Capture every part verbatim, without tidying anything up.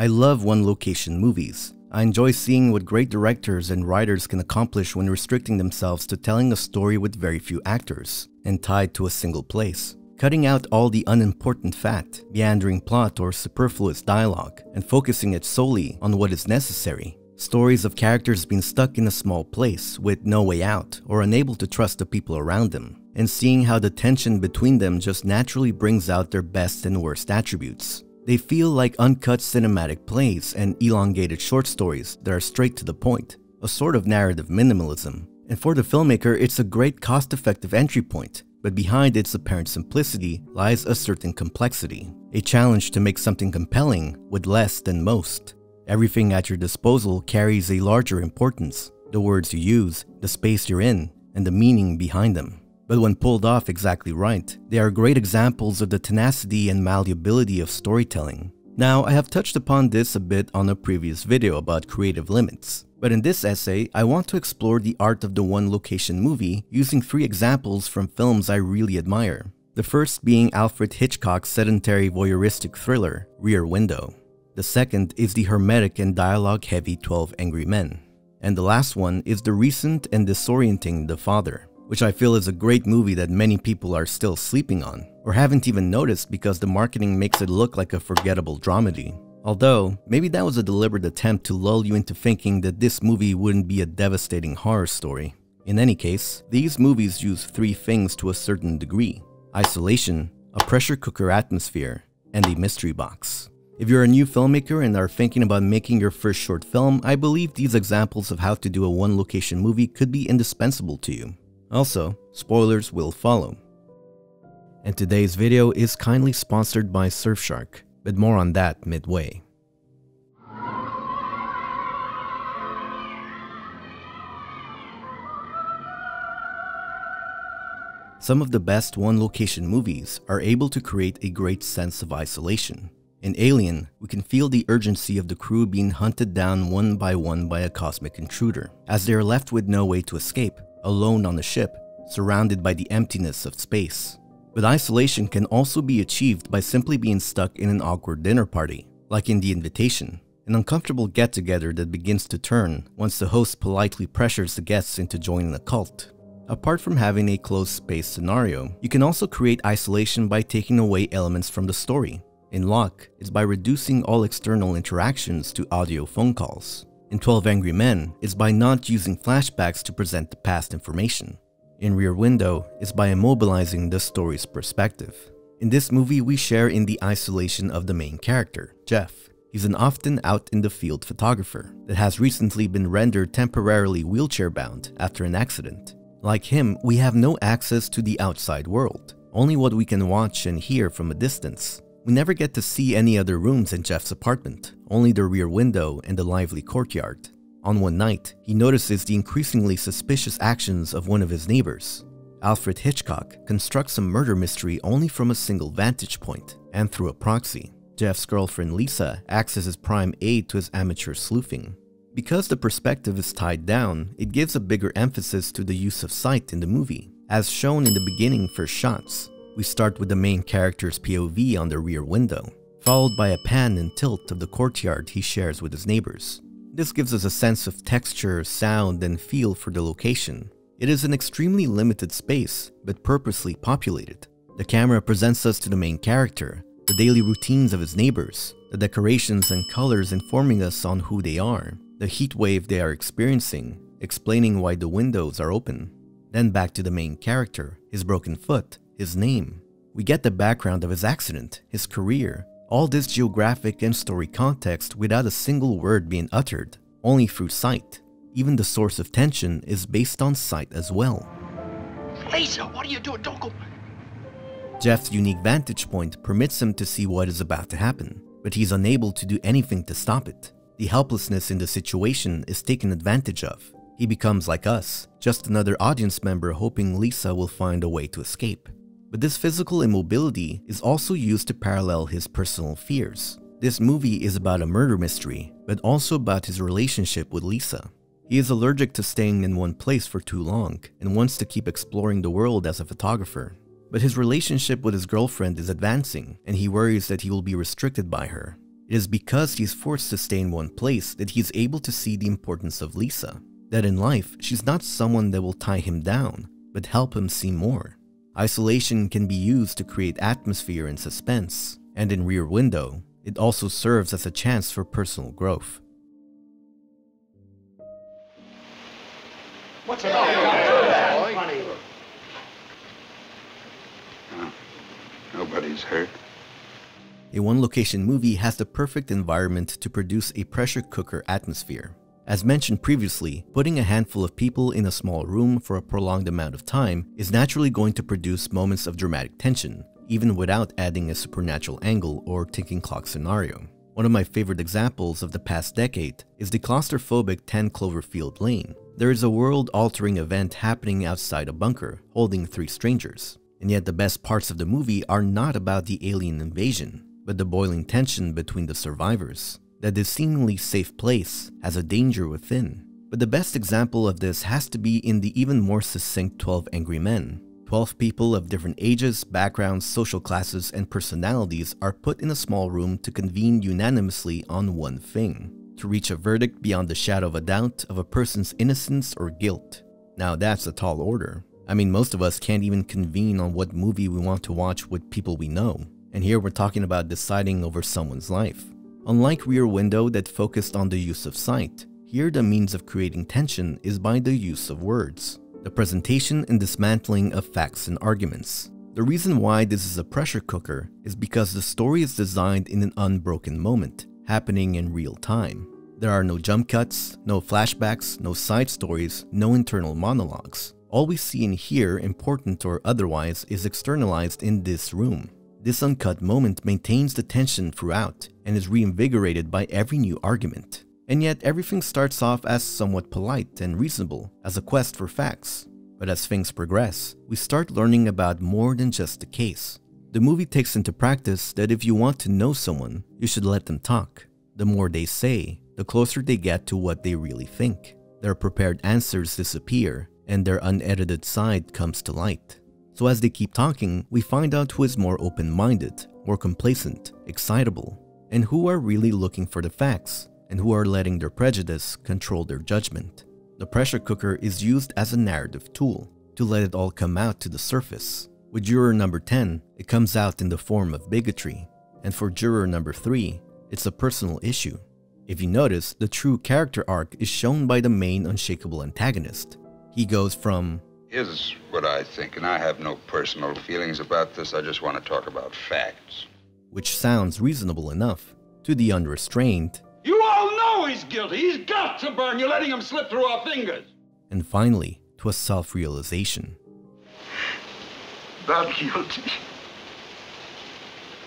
I love one-location movies. I enjoy seeing what great directors and writers can accomplish when restricting themselves to telling a story with very few actors and tied to a single place. Cutting out all the unimportant fat, meandering plot or superfluous dialogue, and focusing it solely on what is necessary. Stories of characters being stuck in a small place with no way out or unable to trust the people around them, and seeing how the tension between them just naturally brings out their best and worst attributes. They feel like uncut cinematic plays and elongated short stories that are straight to the point, a sort of narrative minimalism. And for the filmmaker, it's a great cost-effective entry point, but behind its apparent simplicity lies a certain complexity, a challenge to make something compelling with less than most. Everything at your disposal carries a larger importance, the words you use, the space you're in, and the meaning behind them. But when pulled off exactly right, they are great examples of the tenacity and malleability of storytelling. Now, I have touched upon this a bit on a previous video about creative limits, but in this essay, I want to explore the art of the one-location movie using three examples from films I really admire. The first being Alfred Hitchcock's sedentary voyeuristic thriller, Rear Window. The second is the hermetic and dialogue-heavy twelve Angry Men. And the last one is the recent and disorienting The Father, which I feel is a great movie that many people are still sleeping on, or haven't even noticed because the marketing makes it look like a forgettable dramedy. Although, maybe that was a deliberate attempt to lull you into thinking that this movie wouldn't be a devastating horror story. In any case, these movies use three things to a certain degree: isolation, a pressure cooker atmosphere, and a mystery box. If you're a new filmmaker and are thinking about making your first short film, I believe these examples of how to do a one-location movie could be indispensable to you. Also, spoilers will follow. And today's video is kindly sponsored by Surfshark, but more on that midway. Some of the best one-location movies are able to create a great sense of isolation. In Alien, we can feel the urgency of the crew being hunted down one by one by a cosmic intruder, as they are left with no way to escape, alone on the ship, surrounded by the emptiness of space. But isolation can also be achieved by simply being stuck in an awkward dinner party, like in The Invitation, an uncomfortable get-together that begins to turn once the host politely pressures the guests into joining a cult. Apart from having a closed space scenario, you can also create isolation by taking away elements from the story. In Locke, it's by reducing all external interactions to audio phone calls. In twelve Angry Men, it's by not using flashbacks to present the past information. In Rear Window, it's by immobilizing the story's perspective. In this movie, we share in the isolation of the main character, Jeff. He's an often out-in-the-field photographer that has recently been rendered temporarily wheelchair-bound after an accident. Like him, we have no access to the outside world, only what we can watch and hear from a distance. We never get to see any other rooms in Jeff's apartment, only the rear window and the lively courtyard. On one night, he notices the increasingly suspicious actions of one of his neighbors. Alfred Hitchcock constructs a murder mystery only from a single vantage point and through a proxy. Jeff's girlfriend Lisa acts as his prime aide to his amateur sleuthing. Because the perspective is tied down, it gives a bigger emphasis to the use of sight in the movie, as shown in the beginning first shots. We start with the main character's P O V on the rear window, followed by a pan and tilt of the courtyard he shares with his neighbors. This gives us a sense of texture, sound, and feel for the location. It is an extremely limited space, but purposely populated. The camera presents us to the main character, the daily routines of his neighbors, the decorations and colors informing us on who they are, the heat wave they are experiencing, explaining why the windows are open. Then back to the main character, his broken foot, his name. We get the background of his accident, his career, all this geographic and story context without a single word being uttered, only through sight. Even the source of tension is based on sight as well. Lisa, what are you doing? Don't go. Jeff's unique vantage point permits him to see what is about to happen, but he's unable to do anything to stop it. The helplessness in the situation is taken advantage of. He becomes like us, just another audience member hoping Lisa will find a way to escape. But this physical immobility is also used to parallel his personal fears. This movie is about a murder mystery, but also about his relationship with Lisa. He is allergic to staying in one place for too long and wants to keep exploring the world as a photographer. But his relationship with his girlfriend is advancing, and he worries that he will be restricted by her. It is because he's forced to stay in one place that he's able to see the importance of Lisa. That in life, she's not someone that will tie him down, but help him see more. Isolation can be used to create atmosphere and suspense, and in Rear Window, it also serves as a chance for personal growth. What's it all about? Funny. No, nobody's hurt. A one-location movie has the perfect environment to produce a pressure cooker atmosphere. As mentioned previously, putting a handful of people in a small room for a prolonged amount of time is naturally going to produce moments of dramatic tension, even without adding a supernatural angle or ticking clock scenario. One of my favorite examples of the past decade is the claustrophobic ten Cloverfield Lane. There is a world-altering event happening outside a bunker, holding three strangers. And yet the best parts of the movie are not about the alien invasion, but the boiling tension between the survivors. That this seemingly safe place has a danger within. But the best example of this has to be in the even more succinct twelve Angry Men. twelve people of different ages, backgrounds, social classes, and personalities are put in a small room to convene unanimously on one thing, to reach a verdict beyond the shadow of a doubt of a person's innocence or guilt. Now that's a tall order. I mean, most of us can't even convene on what movie we want to watch with people we know, and here we're talking about deciding over someone's life. Unlike Rear Window that focused on the use of sight, here the means of creating tension is by the use of words, the presentation and dismantling of facts and arguments. The reason why this is a pressure cooker is because the story is designed in an unbroken moment, happening in real time. There are no jump cuts, no flashbacks, no side stories, no internal monologues. All we see and hear, important or otherwise, is externalized in this room. This uncut moment maintains the tension throughout and is reinvigorated by every new argument. And yet everything starts off as somewhat polite and reasonable, as a quest for facts. But as things progress, we start learning about more than just the case. The movie takes into practice that if you want to know someone, you should let them talk. The more they say, the closer they get to what they really think. Their prepared answers disappear and their unedited side comes to light. So as they keep talking, we find out who is more open-minded, more complacent, excitable, and who are really looking for the facts, and who are letting their prejudice control their judgment. The pressure cooker is used as a narrative tool to let it all come out to the surface. With juror number ten, it comes out in the form of bigotry, and for juror number three, it's a personal issue. If you notice, the true character arc is shown by the main unshakable antagonist. He goes from "Here's what I think, and I have no personal feelings about this. I just want to talk about facts," which sounds reasonable enough, to the unrestrained, "You all know he's guilty. He's got to burn. You're letting him slip through our fingers." And finally, to a self-realization. "Not guilty."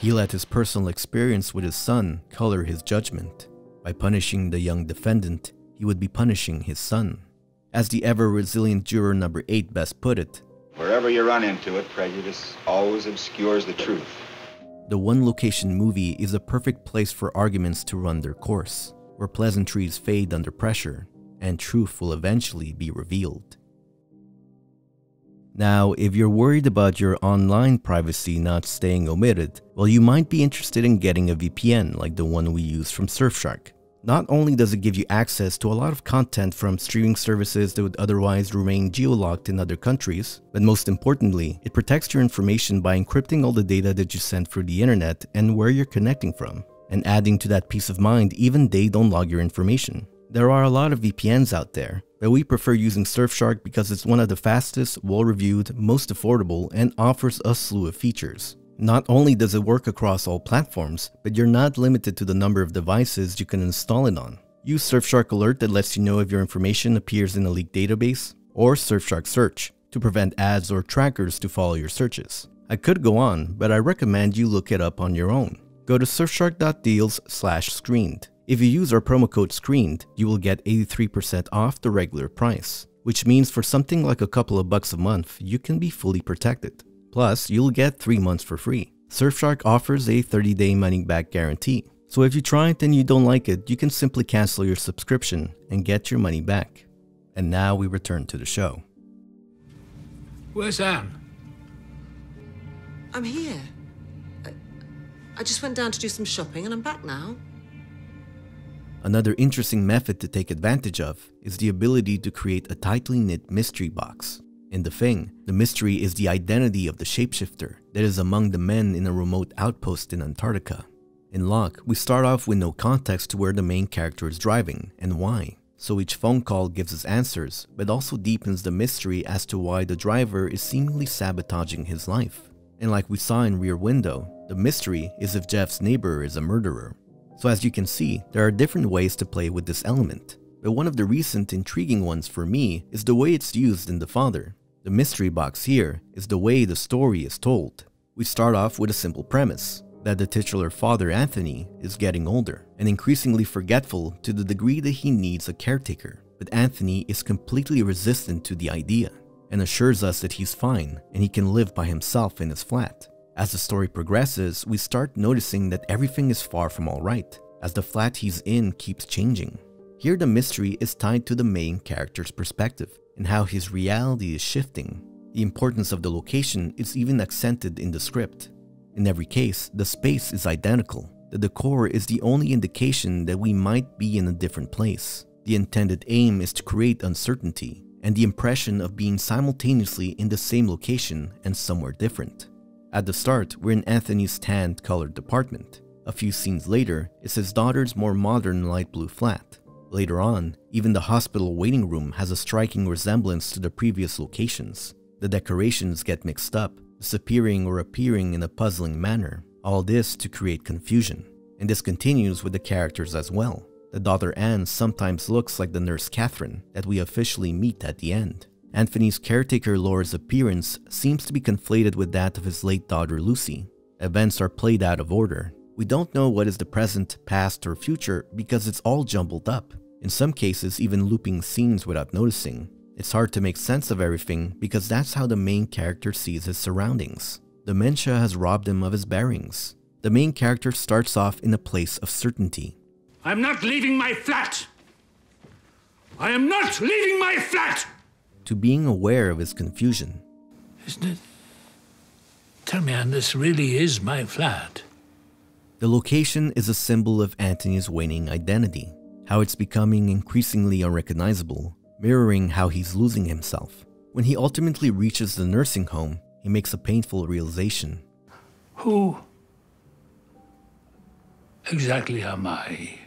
He let his personal experience with his son color his judgment. By punishing the young defendant, he would be punishing his son. As the ever-resilient juror number eight best put it, "Wherever you run into it, prejudice always obscures the truth." The one-location movie is a perfect place for arguments to run their course, where pleasantries fade under pressure, and truth will eventually be revealed. Now, if you're worried about your online privacy not staying omitted, well, you might be interested in getting a V P N like the one we use from Surfshark. Not only does it give you access to a lot of content from streaming services that would otherwise remain geo-locked in other countries, but most importantly, it protects your information by encrypting all the data that you send through the internet and where you're connecting from. And adding to that peace of mind, even they don't log your information. There are a lot of V P Ns out there, but we prefer using Surfshark because it's one of the fastest, well-reviewed, most affordable, and offers a slew of features. Not only does it work across all platforms, but you're not limited to the number of devices you can install it on. Use Surfshark Alert that lets you know if your information appears in a leaked database, or Surfshark Search to prevent ads or trackers to follow your searches. I could go on, but I recommend you look it up on your own. Go to surfshark dot deals slash screened. If you use our promo code SCREENED, you will get eighty-three percent off the regular price, which means for something like a couple of bucks a month, you can be fully protected. Plus, you'll get three months for free. Surfshark offers a thirty day money-back guarantee. So if you try it and you don't like it, you can simply cancel your subscription and get your money back. And now we return to the show. "Where's Anne?" "I'm here. I, I just went down to do some shopping and I'm back now." Another interesting method to take advantage of is the ability to create a tightly knit mystery box. In The Thing, the mystery is the identity of the shapeshifter that is among the men in a remote outpost in Antarctica. In Locke, we start off with no context to where the main character is driving and why, so each phone call gives us answers but also deepens the mystery as to why the driver is seemingly sabotaging his life. And like we saw in Rear Window, the mystery is if Jeff's neighbor is a murderer. So as you can see, there are different ways to play with this element, but one of the recent intriguing ones for me is the way it's used in The Father. The mystery box here is the way the story is told. We start off with a simple premise, that the titular father Anthony is getting older and increasingly forgetful to the degree that he needs a caretaker, but Anthony is completely resistant to the idea and assures us that he's fine and he can live by himself in his flat. As the story progresses, we start noticing that everything is far from alright, as the flat he's in keeps changing. Here the mystery is tied to the main character's perspective and how his reality is shifting. The importance of the location is even accented in the script. In every case, the space is identical. The decor is the only indication that we might be in a different place. The intended aim is to create uncertainty and the impression of being simultaneously in the same location and somewhere different. At the start, we're in Anthony's tan-colored apartment. A few scenes later, it's his daughter's more modern light blue flat. Later on, even the hospital waiting room has a striking resemblance to the previous locations. The decorations get mixed up, disappearing or appearing in a puzzling manner. All this to create confusion. And this continues with the characters as well. The daughter Anne sometimes looks like the nurse Catherine that we officially meet at the end. Anthony's caretaker Laura's appearance seems to be conflated with that of his late daughter Lucy. Events are played out of order. We don't know what is the present, past, or future because it's all jumbled up. In some cases, even looping scenes without noticing. It's hard to make sense of everything because that's how the main character sees his surroundings. Dementia has robbed him of his bearings. The main character starts off in a place of certainty. I'm not leaving my flat! I am not leaving my flat! To being aware of his confusion. Isn't it? Tell me, Anne, this really is my flat. The location is a symbol of Anthony's waning identity, how it's becoming increasingly unrecognizable, mirroring how he's losing himself. When he ultimately reaches the nursing home, he makes a painful realization. Who exactly am I?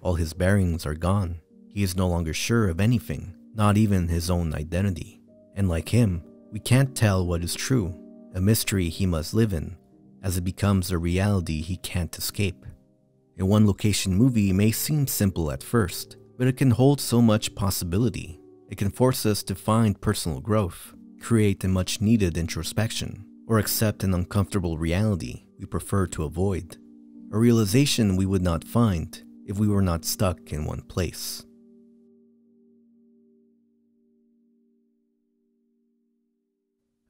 All his bearings are gone. He is no longer sure of anything. Not even his own identity. And like him, we can't tell what is true, a mystery he must live in, as it becomes a reality he can't escape. A one-location movie may seem simple at first, but it can hold so much possibility. It can force us to find personal growth, create a much-needed introspection, or accept an uncomfortable reality we prefer to avoid. A realization we would not find if we were not stuck in one place.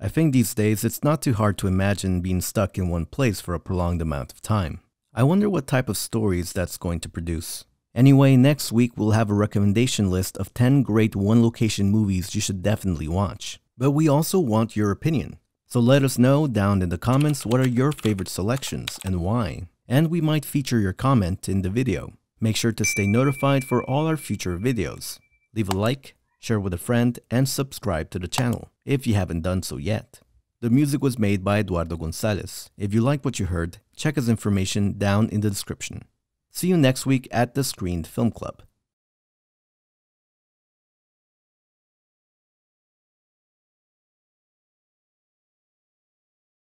I think these days it's not too hard to imagine being stuck in one place for a prolonged amount of time. I wonder what type of stories that's going to produce. Anyway, next week we'll have a recommendation list of ten great one-location movies you should definitely watch. But we also want your opinion. So let us know down in the comments what are your favorite selections and why. And we might feature your comment in the video. Make sure to stay notified for all our future videos. Leave a like, share with a friend, and subscribe to the channel if you haven't done so yet. The music was made by Eduardo Gonzalez. If you like what you heard, check his information down in the description. See you next week at the Screened Film Club.